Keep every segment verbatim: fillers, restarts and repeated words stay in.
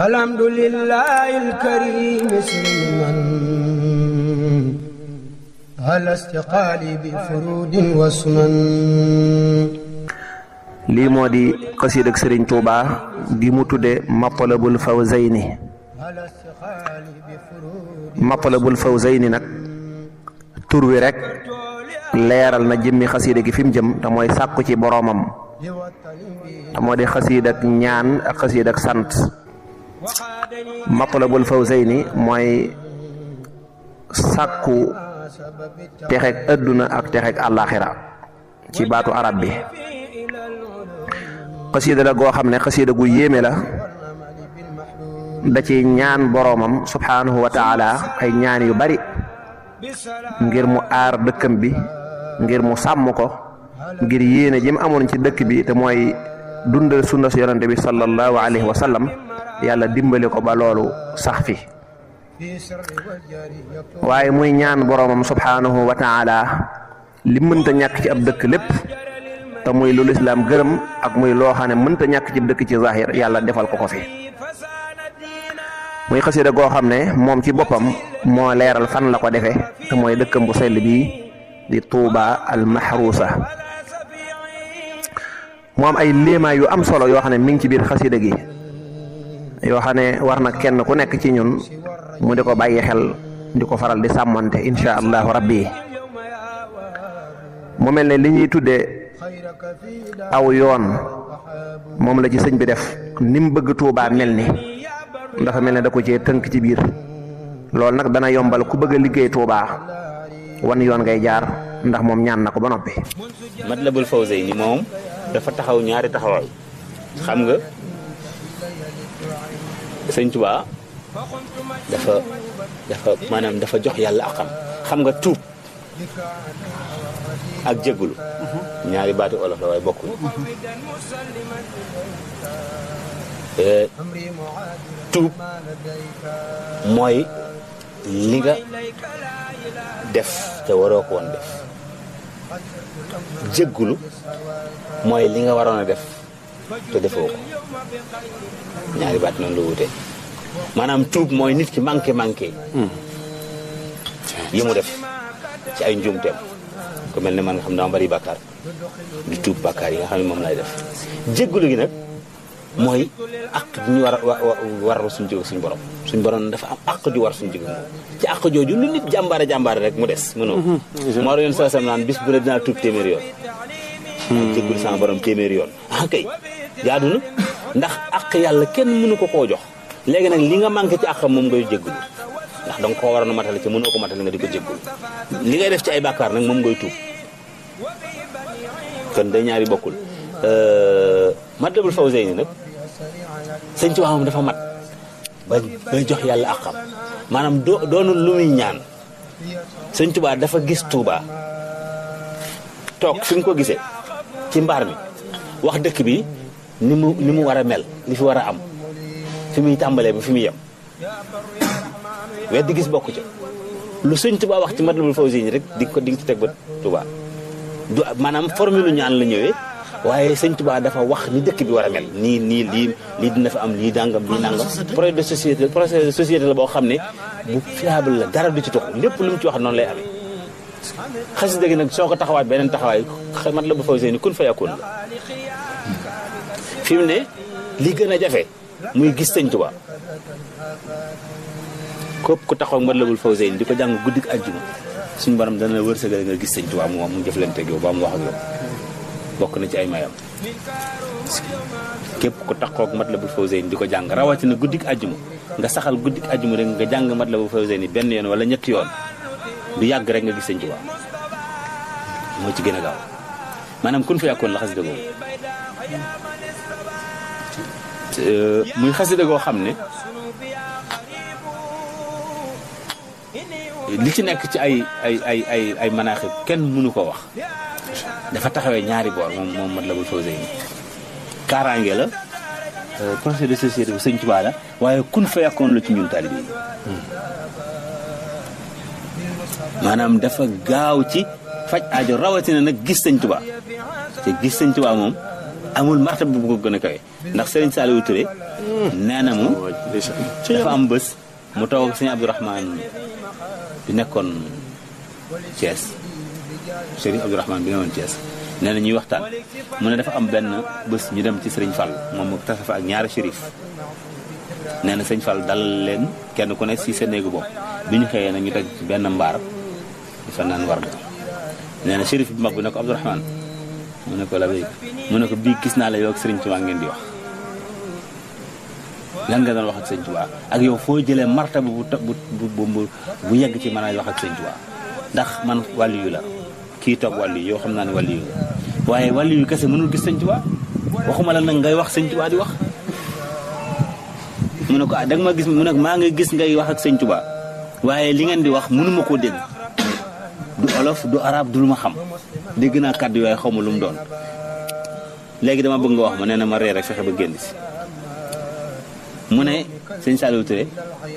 alhamdulillahi al-karim musliman ala istiqali bi furudin wa sunan. lii moo di xasida ak Serigne Touba bi mu tudde Matlaboul Fawzeyni. Matlaboul Fawzeyni nag tur wi rek leeral na jëmmi xasida gi fi mu jëm te mooy sàkku ci boroomam te moo di xasida ak ñaan ak xasida ak sant. Matlaboul Fawzeyni mooy sàkku texeeg adduna ak texeeg àllaaxira ci baatu arab bi. xasida la goo xam ne xasida gu yéeme la da ci ñaan boroomam subhaanahu wa taala ay ñaan yu bari ngir mu aar dëkkam bi ngir mu sàmm ko ngir yéene jëm amoon ci dëkk bi te mooy dundal sunna su yonante bi sallallahu alayhi wa sallam yàlla dimbali ko ba loolu sax fi waaye muy ñaan boroomam subhaanahu wa taala li mënta ñàkk ci ab dëkk lépp te muy lu lislaam gërëm ak muy loo xam ne mënta ñàkk ci dëkk ci zahir yàlla defal ko ko fi muy xasida goo xam ne moom ci boppam moo leeral fan la ko defee te mooy dëkkam bu sell bii di Touba al Mahrusa moom ay léemaay yu am solo yoo xam ne mi ngi ci biir xasida gi yoo xam ne war na kenn ku nekk ci ñun mu di ko bàyyi xel di ko faral di sàmmante insha allahu rabbi mu mel ne li ñuy tuddee aw yoon moom la ci sëñ bi def ni mu bëgg Touba mel ni dafa mel ne da ko cee tënk ci biir loolu nag dana yombal ku bëgg a liggéey Touba wan yoon ngay jaar ndax moom ñaan na ko ba noppi. Matlaboul Fawzeyni moom dafa taxaw ñaari taxawaay xam nga sëñ Touba dafa dafa maanaam dafa jox yàlla ak xam xam nga tuub ak jéggulu ñaari baatu olof la waaye bokkul tuub mooy li nga def te waroo ko woon def jéggulu mooy li nga waroon a def te defoo ko ñaari baat noonu la wute maanaam tuub mooy nit ki manqué manqué yi mu def ci ay njuumteem ko mel ne man nga xam dama bari bàkkaar di tuub bàkkaar yi nga xam ne moom lay def jéggulu gi nag mooy àq ju ñu war war suñu jóg suñu borom suñu borom dafa am àq ju war suñu jóg moom ci àq jooju lu nit jàmbaare jàmbaare rek mu des mënoo moo yoon sa sam naan bis bu ne dinaa tuub téeméeri yoon jéggulu sama borom téeméeri yoon ah kay jaadu na ndax àq yàlla kenn mënu ko koo jox léegi nag li nga manqué ci àq moom ngay jéggulu ndax danga koo waroon a matale ci mënoo ko matale nga di ko jéggul li ngay def ci ay bàkkaar nag moom ngay tuub kon day ñaari bokkul Matlaboul Fawzeyni nag sëñ Touba moom dafa mat ba ba jox yàlla ak xam maanaam doo doonul lu muy ñaan sëñ Touba dafa gis Touba toog fi mu ko gisee ci mbaar mi wax dëkk bi ni mu ni mu war a mel li fi war a am fi muy tàmbalee ba fi muy yem wet di gis bokk ca lu sëñ Touba wax ci Matlaboul Fawzeyni rek di ko di nga ci teg ba Touba du maanaam formule ñaan la ñëwee waaye sëñ Touba dafa wax ni dëkk bi war a mel nii nii lii lii dina fa am lii dàngam lii nàngam projet de société projet de société la boo xam ne bu fiable la dara du ci tox lépp lu mu ci wax noonu lay amee xasida gi nag soo ko taxawaat beneen taxawaay Matlaboul Fawzeyni kun fa yakun la fi mu ne li gën a jafe muy gis sëñ Touba képp ku taxaw Matlaboul Fawzeyni di ko jàng guddi àjjuma suñu borom dana la wërsëgal nga gis sëñ Touba mu mu jëflanteeg yow ba mu wax ak yow bokk na ci ay mayam képp ku taxaw Matlaboul Fawzeyni di ko jàng rawatina guddi àjjuma nga saxal guddi àjjuma rek nga jàng Matlaboul Fawzeyni benn yoon wala ñetti yoon du yàgg rek nga gis sëñ Touba moo ci gën a gaaw maanaam kun fa yàkkoon la xasida googu muy xasida goo xam ne li ci nekk ci ay ay ay ay ay manaaxib kenn mënu ko wax dafa taxawee ñaari boor moom moom Matlaboul Fawzeyni kaaraange la projet de société bu sëñ Touba la waaye kun fa yàkkoon la ci ñun taalibe yi maanaam dafa gaaw ci faj aajo rawatina nag gis sëñ Touba te gis sëñ Touba moom amul martaba bu ko gën a kawe ndax Serigne Saliou Touré nee na mu dafa am bés mu taw ak Serigne Abdourahmane bi nekkoon Thiès Serigne Abdourahmane bi nekkoon Thiès nee na ñuy waxtaan mu ne dafa am benn bés ñu dem ci Serigne Fall moom ak tasafa ak ñaari shérif nee na Serigne Fall dalal leen kenn ku ne si sa néegu bopp bi ñu xëyee nag ñu teg ci benn mbaar di fa naan war ga nee na shérif bi mag bi ne ko Abdourahmane mu ne ko la béy mu ne ko bii gis naa la yow ak Serigne Touba ngeen di wax lan nga doon wax ak Serigne Touba ak yow foo jëlee martaba bu bu bu bu yegg ci mën a wax ak Serigne Touba ndax man wàllu yu la kii toog wàllu yu yow xam naa ne wàllu yu la waaye wàllu yu kese mënul gis Serigne Touba waxuma la nag ngay wax Serigne Touba di wax. mu ne ko ah danga ma gis mu ne maa ngi gis ngay wax ak Serigne Touba waaye li ngeen di wax mënuma koo dégg du olof du arabe du lu ma xam. dégg naa kàddu yooyu xaw ma lu mu doon léegi dama bëgg nga wax ma nee na ma ree rek fexe ba génn si mu ne sëñ Saliou Touré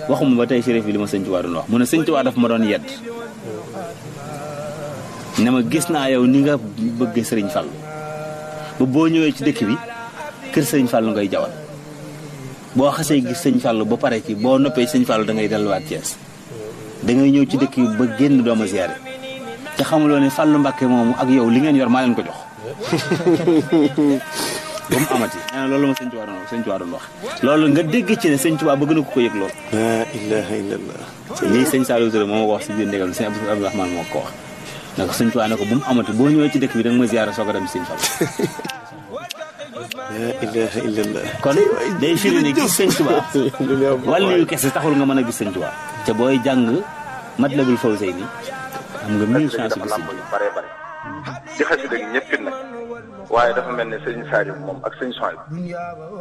waxuma ba tey chérif bi li ma sëñ Touba doon wax mu ne sëñ Touba daf ma doon yedd ne ma gis naa yow ni nga bëggee Serigne Fall ba boo ñëwee ci dëkk bi kër Serigne Fall ngay jawal boo xasee gis sëñ Fall ba pare ci boo noppee sëñ Fall da ngay delluwaat Thiès da ngay ñëw ci dëkk bi ba génn dooma ziare te xamuloo ne Fallou Mbacké moomu ak yow li ngeen yor maa leen ko jox ba mu amati nee na loolu ma sëñ Touba doon sëñ Touba doon wax loolu nga dégg ci ne sëñ Touba bëgg na ko ko yëg loolu la ilaha illallah lii sëñ Saliou Touré moo ma ko wax si biir ndegam sëñ Abdou Abdourahmane moo ko wax ne ko sëñ Touba ne ko bu mu amati boo ñëwee ci dëkk bi da nga ma ziyaara soog a dem sëñ Fallou la ilaha illallah kon day firi ne gis sëñ Touba wàllu yu kese taxul nga mën a gis sëñ Touba te booy jàng Matlaboul Fawzeyni am nga mille chance bi lamb yu bare bare ci xasida gi ñëpp nag waaye dafa mel ne Serigne Saliou moom ak Serigne Sohayb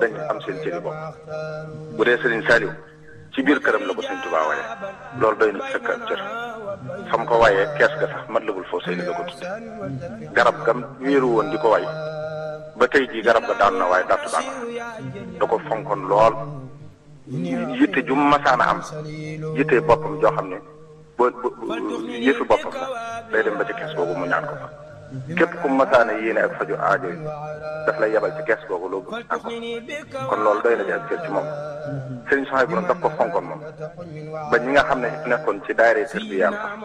dañu am seen cëri bopp bu dee Serigne Saliou ci biir këram la ko Serigne Touba waaye loolu doy na fekk ak cër fam ko waaye kees ga sax Matlaboul Fawzeyni la ko tudde garab gam miiru woon di ko waay ba tey jii garab ga daan na waaye dattu baa da ko fonkoon lool yitte ju masaana am yitte boppam joo xam ne ba ba yëfi boppam sax day dem ba ci kees googu mu ñaan ko fa képp ku masaane yéene ak faju aajo yi daf lay yebal ci kees googu loo bëgg ak kon loolu doy na ci ak cër ci moom. Serigne Sohayb bu daf ko fonkoon moom ba ñi nga xam ne nekkoon ci daayira tarbiya sax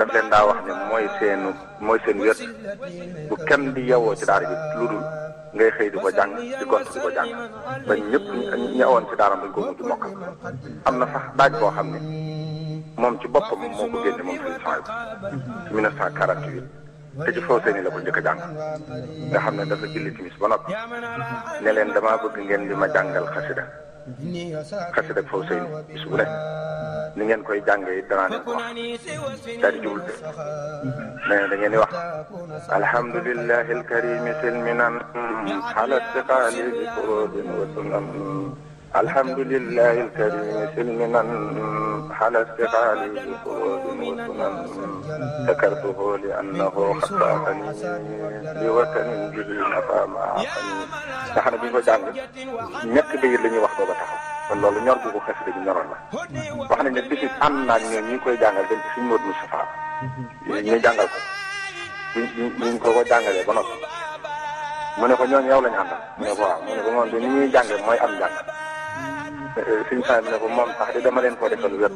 daf leen daa wax ne mooy seen mooy seen wet bu kenn di yewoo ci daara bi lu dul ngay xëy di ko jàng di gont di ko jàng ba ñëpp ñëwoon ci daaram dañ ko mujj mokkal am na sax daaj boo xam ne. moom ci boppam moo ko génne moom Serigne Sohayb ci mille neuf cent quarante-huit te ci Fawzeyni la ko njëkk a jàng nga xam ne dafa julli timis ba noppi ne leen damaa bëgg ngeen di ma jàngal xasida xasida Fawzeyni bis bu ne ni ngeen koy jàngee danaa leen ko wax daal di jublu nee na da ngeen di wax alhamdulillahi alkarimi silminan ala tiqali bi furudin wa sunan alhamdulillahi alkarimi silminan على استقالي بفروض وسنن ذكرته لأنه خطأني لوطن جديد فما عقني نحن بنكو جانب نك بير لني وقت بتاعه فالله نيار بوكو خسر بنيار الله وحنا نبتسي عنا نيو نيكو جانب بنت في مود مصفى نيو جانب بنكو جانب بنو منكو نيو نيو لنيانا منكو منكو منكو نيو جانب ما يأم جانب Serigne Sohayb ne ko moom sax di dama leen koo defal wér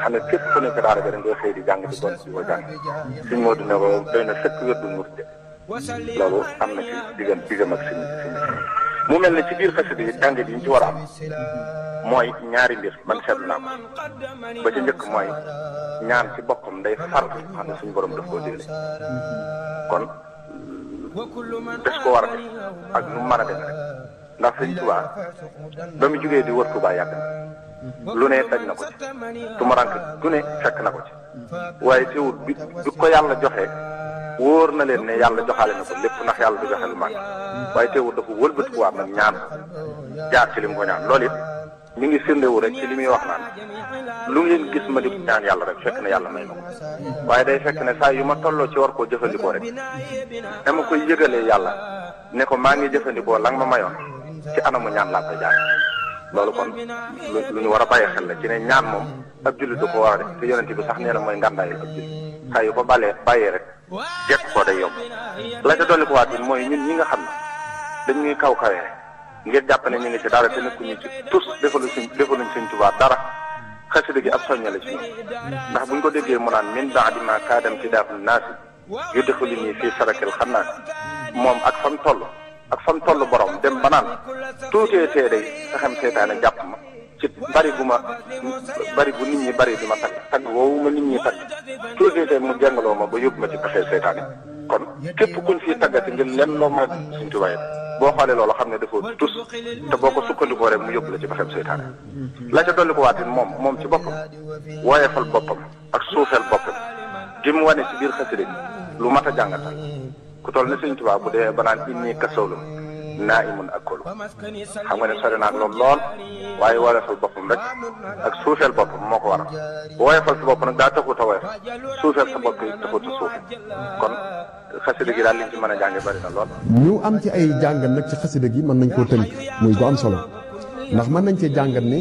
xam ne képp ku nekk daara bi dañ koy xëy di jàng di bon di ko jàng Serigne Modou ne ko doy na sëkk wér du murte loolu am na ci diggam diggam ak Serigne Serigne mu mel ne ci biir xasida yi jàng yi ñu ci war a am mooy ñaari mbir man seetlu naa ko ba ca njëkk mooy ñaan ci boppam day far xam ne suñu borom daf koo digle kon des ko war a def ak nu mën a def rek ndax Serigne Touba ba mu jógee di wër Touba yàgg na lu ne daj na ko ci tumarank du ne fekk na ko ci waaye teewul bi bi ko yàlla joxee wóor na leen ne yàlla joxaale na ko lépp ndax yàlla du joxe lu màgg waaye teewul dafa wëlbatikuwaat nag ñaan jaar ci li mu ko ñaan loolu it ñu ngi firndewu rek ci li muy wax naan lu ngeen gis ma di ñaan yàlla rek fekk na yàlla may ma ko waaye day fekk ne saa yu ma tolloo ci war koo jëfandikoo rek dama koy yëgalee yàlla ne ko maa ngi jëfandikoo la nga ma mayoon ci anamu ñaan laa koy jaar loolu kon lu ñu war a bàyyi xel la ci ne ñaan moom ab jullit du ko war a def te yonent bi sax nee na mooy ngàndaay ab jullit saa yu ko bàllee bàyyee rek jekk koo day yomb la ca dolli ko waat bi mooy ñun ñi nga xam ne dañuy kaw kawee ngir jàpp ne ñu ngi ci dara te nekkuñu ci tous defalu suñ defaluñ Serigne Touba dara xasida gi ab soñña la ci ñoom ndax buñ ko déggee mu naan min baadi ma kaadam ci daaful naasi yu defali nii fii sarakil xam naa moom ak fam toll ak fam toll borom dem banaan tuutee tee day sa xam seetaane jàpp ma ci bari bu ma bari bu nit ñi bari bi ma tagg tagg woowu ma nit ñi tagg tuutee tee mu jàngaloo ma ba yóbbu ma ci pexe seetaane kon képp kuñ fii taggati ngir lenn loo ma Serigne Touba boo xoolee loolu xam ne dafa tus te boo ko sukkandikoo rek mu yóbbu la ci pexem seytaane la ca dolli ko waatee moom moom ci boppam woyefal boppam ak suufeel boppam gi mu wane ci biir xasida lu mat a jàngatal ku toll ne Serigne Touba bu dee banaan inni kasawlum naa imun ak kolu xam nga ne sori naa loolu lool waaye woyefal boppam rek ak suufeel boppam moo ko waral woyefal sa bopp nag daa taxut a woyef suufeel sa bopp taxut a suuf kon xasida gi daal liñ ci mën a jànge bari na lool. ñu am ci ay jàngat nag ci xasida gi mën nañ koo tënk muy bu am solo ndax mën nañ cee jàngat ne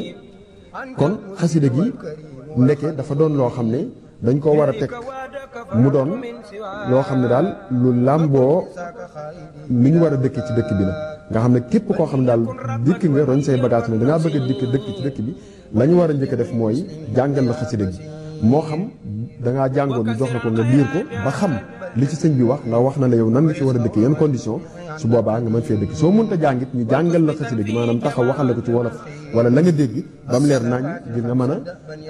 kon xasida gi ndeke dafa doon loo xam ne dañ koo war a teg mu doon loo xam ne daal lu làmboo li ñu war a dëkk ci dëkk bi la. nga xam ne képp koo xam ne daal dikk nga roñ say bagage ne dangaa bëgg a dikk dëkk ci dëkk bi la ñu war a njëkk a def mooy jàngal la xasida gi moo xam dangaa jàngoon ñu jox la ko nga liir ko ba xam. li ci sëñ bi wax nga wax na la yow nan nga ci war a dëkk yan condition su boobaa nga mën fee dëkk soo mënta jàngit ñu jàngal la xasida gi maanaam taxaw waxal la ko ci wolof wala la nga dégg ba mu leer nañ ngir nga mën a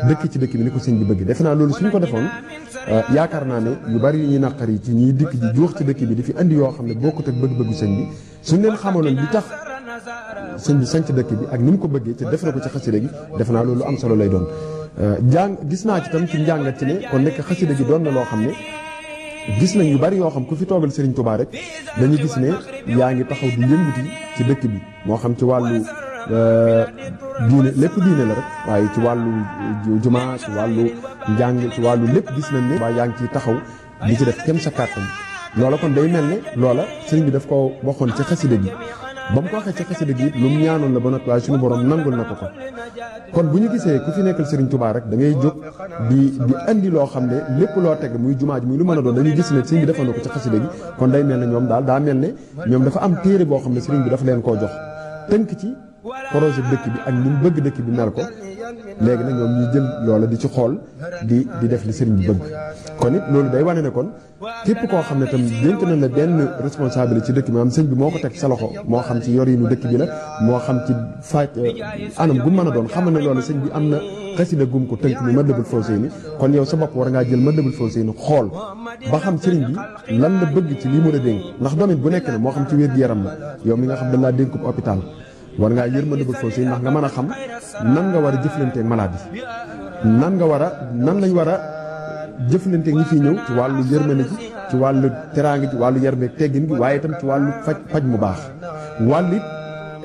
dëkk ci dëkk bi ni ko sëñ bi bëgg defe naa loolu suñ ko defoon yaakaar naa ne yu bari yu ñuy naqar yi ci ñuy dikk ji juux ci dëkk bi di fi andi yoo xam ne bokkut ak bëgg-bëggu sëñ bi suñ leen xamaloon li tax sëñ bi sanc dëkk bi ak ni mu ko bëggee ci def na ko ci xasida gi defe naa loolu am solo lay doon jàng gis naa ci tam ci njàngat ci ne kon nekk xasida gi doon na loo xam ne gis nañ yu bari yoo xam ku fi toogal Serigne Touba rek dañu gis ne yaa ngi taxaw di yënguti ci dëkk bi moo xam ci wàllu diine lépp diine la rek waaye ci wàllu jumaa ci wàllu njàng ci wàllu lépp gis nañ ne waa yaa ngi ciy taxaw di ci def kem sa kàttan loola kon day mel ne loola Serigne bi daf ko waxoon ci xasida gi ba mu ko waxee ci xasida gi lu mu ñaanoon la ba noppi waaye suñu borom nangul na ko ko kon bu ñu gisee ku fi nekkal Serigne Touba rek da ngay jóg di di andi loo xam ne lépp loo teg muy jumaa ji muy lu mën a doon dañuy gis ne Serigne bi defoon na ko ci xasida gi kon day mel ne ñoom daal daa mel ne ñoom dafa am téere boo xam ne Serigne bi dafa leen koo jox tënk ci projet dëkk bi ak ni mu bëgg dëkk bi mel ko léegi nag ñoom ñuy jël loola di ci xool di di def li Serigne bi bëgg kon it loolu day wane ne kon képp koo xam ne tam dénk nañ la benn responsabilité ci dëkk bi maanaam sëñ bi moo ko teg sa loxo moo xam ci yorinu dëkk bi la moo xam ci faaj anam gu mën a doon xamal ne loolu sëñ bi am na xasida gum ko tënk ni Matlaboul Fawzeyni kon yow sa bopp war ngaa jël Matlaboul Fawzeyni xool ba xam sëriñ bi lan la bëgg ci lii mu la dénk ndax domaine bu nekk na moo xam ci wér-gu-yaram la yow mi nga xam dañ laa dénkub hôpital war ngaa yër Matlaboul Fawzeyni ndax nga mën a xam nan nga war a jëflanteeg maladie nan nga war a nan lañ war a jëflanteeg ñi fiy ñëw ci wàllu yërmande ji ci wàllu teraanga ji wàllu yarmeeg teggin gi waaye itam ci wàllu faj faj mu baax wàll it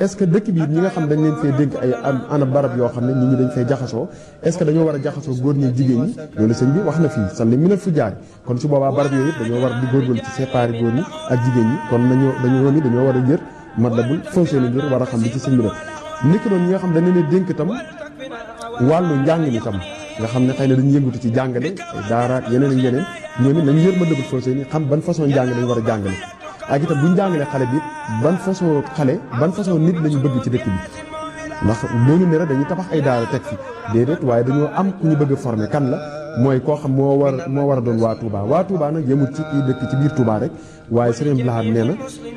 est-ce que dëkk bi ñi nga xam dañ leen fee dénk ay ana barab yoo xam ne nit ñi dañ fee jaxasoo est-ce que dañoo war a jaxasoo góor ñi jigéen ñi loolu sëñ bi wax na fii san lañ mën a fu jaari kon su boobaa barab yooyu dañoo war di góorgóorlu ci séparé góor ñi ak jigéen ñi kon nañoo dañoo woon ni dañoo war a yër Matlaboul Fawzeyni ngir war a xam li ci sëñ bi def nekk noonu ñi nga xam dañ leen dénk itam wàllu njàng mi tam nga xam ne xëy na dañu yëngatu ci jàngale daaraat yeneen ak yeneen ñoom it nañ yër Matlaboul Fawzeyni xam ban façon njàng lañ war a jàngale ak itam bu ñu jàngalee xale bi ban façon xale ban façon nit lañu bëgg ci dëkk bi ndax loolu ne rek dañuy tabax ay daara teg fi déedéet waaye dañoo am ku ñu bëgg a former kan la mooy koo xam moo war moo war a doon waa Touba waa Touba nag yemut ci kii dëkk ci biir Touba rek waaye Serigne Blaha nee na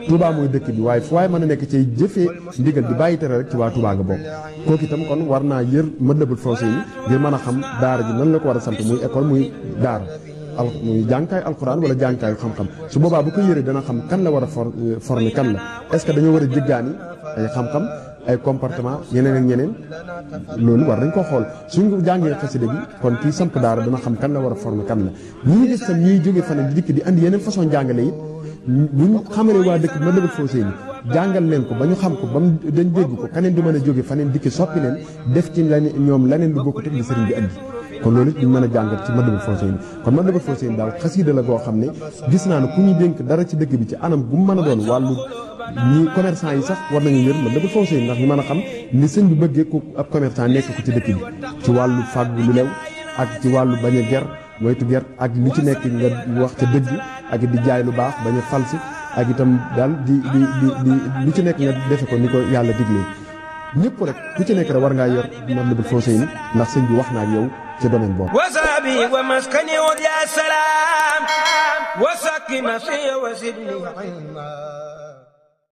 Touba mooy dëkk bi waaye fu waaye mën a nekk ci jëfee ndigal di bàyyi tere rek ci waa Touba nga bokk kooku itam kon war naa yër Matlaboul Fawzeyni ngir mën a xam daara ji nan la ko war a sant muy école muy daara al muy jànkaay alquran wala jànkaayu xam-xam su boobaa bu ko yëree dana xam kan la war a for former kan la est-ce que dañoo war a jéggaani ay xam-xam ay comportement ñeneen ak ñeneen loolu war nañ ko xool suñ jàngee xasida bi kon kii samp daara dana xam kan la war a former kan la. ñu ngi gis tam ñuy jógee fan di dikk di andi yeneen façon jàngale it buñ xamalee waa dëkk Matlaboul Fawzeyni jàngal leen ko ba ñu xam ko ba mu dañ dégg ko kaneen du mën a jógee faneen dikki soppi leen def ci lan ñoom laneen lu bokk teg li sëriñ bi andi. kon loolu it ñu mën a jàngal ci Matlaboul Fawzeyni kon Matlaboul Fawzeyni daal xasida la goo xam ne gis naa ne ku ñu dénk dara ci dëkk bi ci anam bu mu mën a doon wàllu ñi commerçant yi sax war nañu yër Matlaboul Fawzeyni ndax ñu mën a xam ni sëñ bi bëggee ku ab commerçant nekk ko ci dëkk bi ci wàllu fàggu lu lew ak ci wàllu bañ a ger moytu ger ak li ci nekk nga wax ca dëgg ak di jaay lu baax bañ a falsi ak itam daal di di di di li ci nekk nga defe ko ni ko yàlla diglee ñëpp rek ku ci nekk rek war ngaa yor Matlaboul Fawzeyni ndax sëñ bi wax naa ak yow ci domaine boobu wasabi wa maskani wa ya salam wa sakina fi wa sidni